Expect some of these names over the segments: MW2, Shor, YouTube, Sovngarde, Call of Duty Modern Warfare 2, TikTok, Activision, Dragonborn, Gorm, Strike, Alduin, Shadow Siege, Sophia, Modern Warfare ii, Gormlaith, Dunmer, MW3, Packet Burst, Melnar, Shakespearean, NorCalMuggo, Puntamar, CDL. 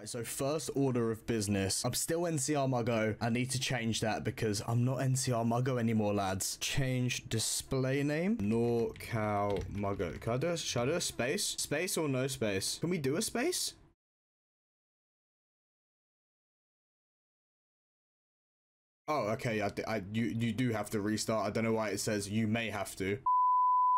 Alright, so first order of business. I'm still NorCalMuggo. I need to change that because I'm not NorCalMuggo anymore, lads. Change display name. NorCalMuggo. Can I do a shadow? Space? Space or no space? Can we do a space? Oh, okay. You do have to restart. I don't know why it says you may have to.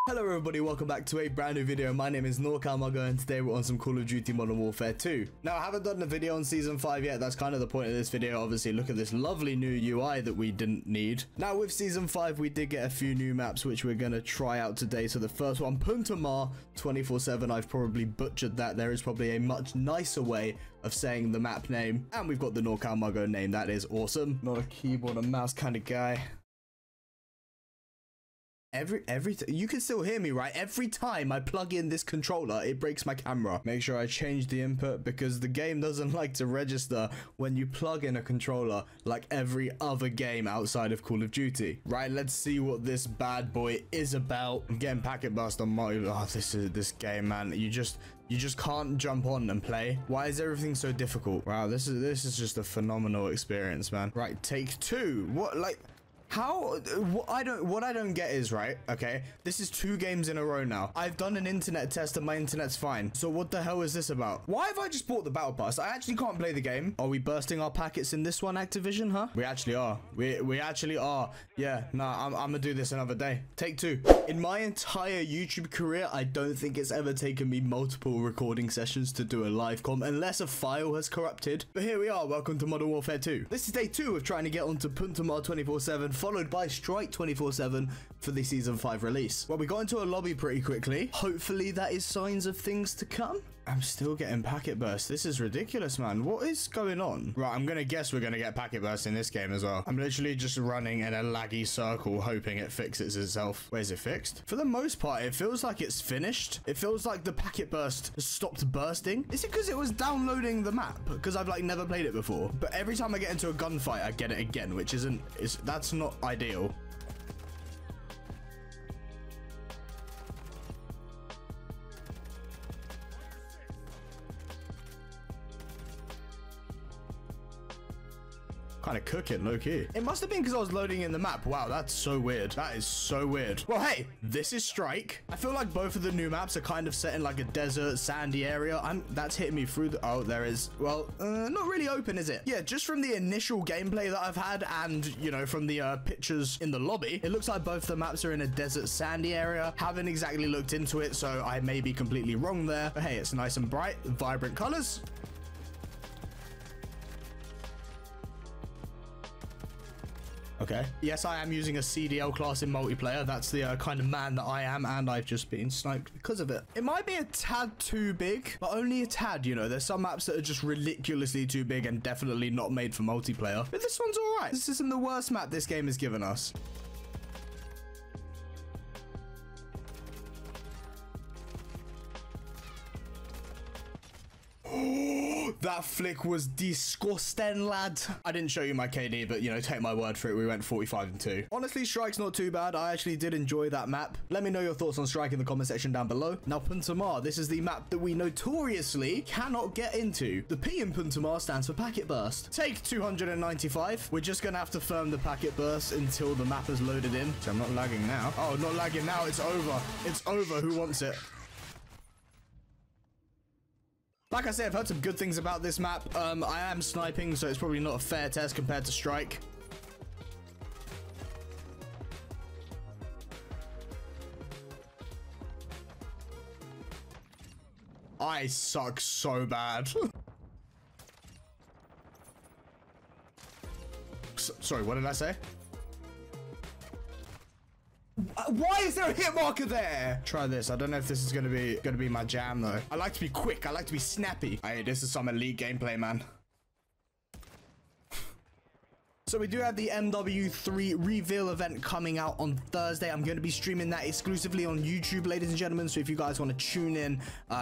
Hello everybody, welcome back to a brand new video. My name is NorCalMuggo and today we're on some Call of Duty Modern Warfare 2. Now, I haven't done a video on Season 5 yet. That's kind of the point of this video. Obviously, look at this lovely new UI that we didn't need. Now, with Season 5, we did get a few new maps, which we're going to try out today. So the first one, Puntamar 24/7. I've probably butchered that. There is probably a much nicer way of saying the map name. And we've got the NorCalMuggo name. That is awesome. Not a keyboard and mouse kind of guy. You can still hear me, right? Every time I plug in this controller, it breaks my camera. Make sure I change the input because the game doesn't like to register when you plug in a controller like every other game outside of Call of Duty. Right, let's see what this bad boy is about. Again, Packet Burst on my... Oh, this game, man. You just can't jump on and play. Why is everything so difficult? Wow, this is just a phenomenal experience, man. Right, take two. What, like... How, what I don't get is, right, okay, this is 2 games in a row now. I've done an internet test and my internet's fine. So what the hell is this about? Why have I just bought the battle pass? I actually can't play the game. Are we bursting our packets in this one, Activision, huh? We actually are. We actually are. Yeah, nah, I'm gonna do this another day. Take two. In my entire YouTube career, I don't think it's ever taken me multiple recording sessions to do a live com, unless a file has corrupted. But here we are, welcome to Modern Warfare 2. This is day 2 of trying to get onto Puntamar 24/7, followed by Strike 24/7 for the Season 5 release. Well, we got into a lobby pretty quickly. Hopefully that is signs of things to come. I'm still getting Packet Burst. This is ridiculous, man. What is going on? Right, I'm gonna guess we're gonna get Packet Burst in this game as well. I'm literally just running in a laggy circle hoping it fixes itself. Wait, is it fixed? For the most part, it feels like it's finished. It feels like the Packet Burst has stopped bursting. Is it because it was downloading the map? Because I've like never played it before. But every time I get into a gunfight, I get it again, which isn't... That's not ideal. Kind of cooking, low-key. It must have been because I was loading in the map. Wow, that's so weird. That is so weird. Well, hey, this is Strike. I feel like both of the new maps are kind of set in like a desert, sandy area. That's hitting me through the... Oh, there is... Well, not really open, is it? Yeah, just from the initial gameplay that I've had and, you know, from the pictures in the lobby, it looks like both the maps are in a desert, sandy area. Haven't exactly looked into it, so I may be completely wrong there. But hey, it's nice and bright, vibrant colors. Okay. Yes, I am using a CDL class in multiplayer. That's the kind of man that I am, and I've just been sniped because of it. It might be a tad too big, but only a tad, you know. There's some maps that are just ridiculously too big and definitely not made for multiplayer. But this one's all right. This isn't the worst map this game has given us. That flick was disgusting, lad. I didn't show you my KD, but, you know, take my word for it. We went 45-2. Honestly, Strike's not too bad. I actually did enjoy that map. Let me know your thoughts on Strike in the comment section down below. Now, Puntamar. This is the map that we notoriously cannot get into. The P in Puntamar stands for Packet Burst. Take 295. We're just going to have to firm the Packet Burst until the map is loaded in. So I'm not lagging now. Oh, not lagging now. It's over. It's over. Who wants it? Like I said, I've heard some good things about this map. I am sniping, so it's probably not a fair test compared to Strike. I suck so bad. Sorry, what did I say? Why is there a hit marker there? Try this. I don't know if this is gonna be my jam though. I like to be quick. I like to be snappy. Hey, this is some elite gameplay, man. So we do have the MW3 reveal event coming out on Thursday. I'm going to be streaming that exclusively on YouTube, ladies and gentlemen. So if you guys want to tune in,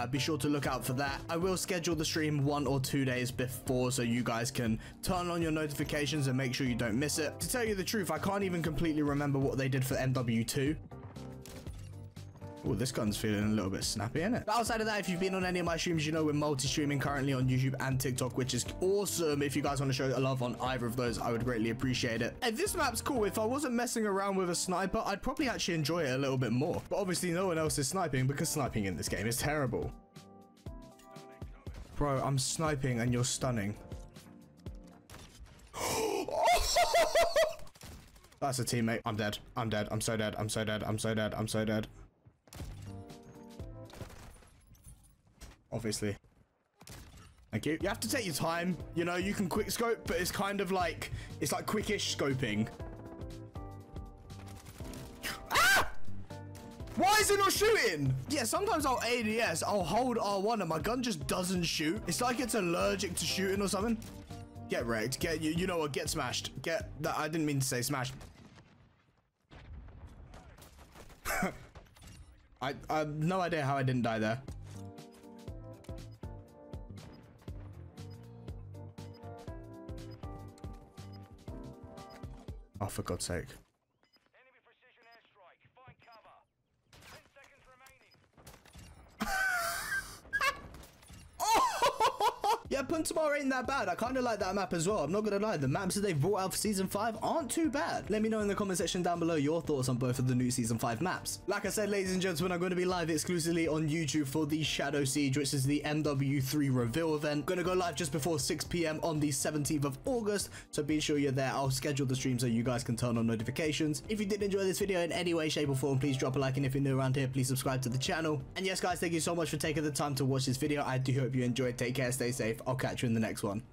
be sure to look out for that. I will schedule the stream 1 or 2 days before so you guys can turn on your notifications and make sure you don't miss it. To tell you the truth, I can't even completely remember what they did for MW2. Oh, this gun's feeling a little bit snappy, isn't it? But outside of that, if you've been on any of my streams, you know we're multi-streaming currently on YouTube and TikTok, which is awesome. If you guys want to show a love on either of those, I would greatly appreciate it. And this map's cool. If I wasn't messing around with a sniper, I'd probably actually enjoy it a little bit more. But obviously no one else is sniping because sniping in this game is terrible. Bro, I'm sniping and you're stunning. That's a teammate. I'm dead. I'm dead. I'm so dead. I'm so dead. I'm so dead. I'm so dead. Obviously. Thank you. You have to take your time. You know, you can quick scope, but it's kind of like, it's like quickish scoping. Ah! Why is it not shooting? Yeah, sometimes I'll ADS, I'll hold R1 and my gun just doesn't shoot. It's like it's allergic to shooting or something. Get wrecked. Get, you know what? Get smashed. Get that. I didn't mean to say smashed. I have no idea how I didn't die there. Oh, for God's sake. Enemy precision airstrike. Find cover. 10 seconds remaining. Oh! Yeah, Puntamar ain't that bad. I kind of like that map as well. I'm not going to lie. The maps that they've brought out for Season 5 aren't too bad. Let me know in the comment section down below your thoughts on both of the new Season 5 maps. Like I said, ladies and gentlemen, I'm going to be live exclusively on YouTube for the Shadow Siege, which is the MW3 reveal event. I'm going to go live just before 6 PM on the 17th of August. So be sure you're there. I'll schedule the stream so you guys can turn on notifications. If you did enjoy this video in any way, shape or form, please drop a like. And if you're new around here, please subscribe to the channel. And yes, guys, thank you so much for taking the time to watch this video. I do hope you enjoyed. Take care. Stay safe. I'll catch you in the next one.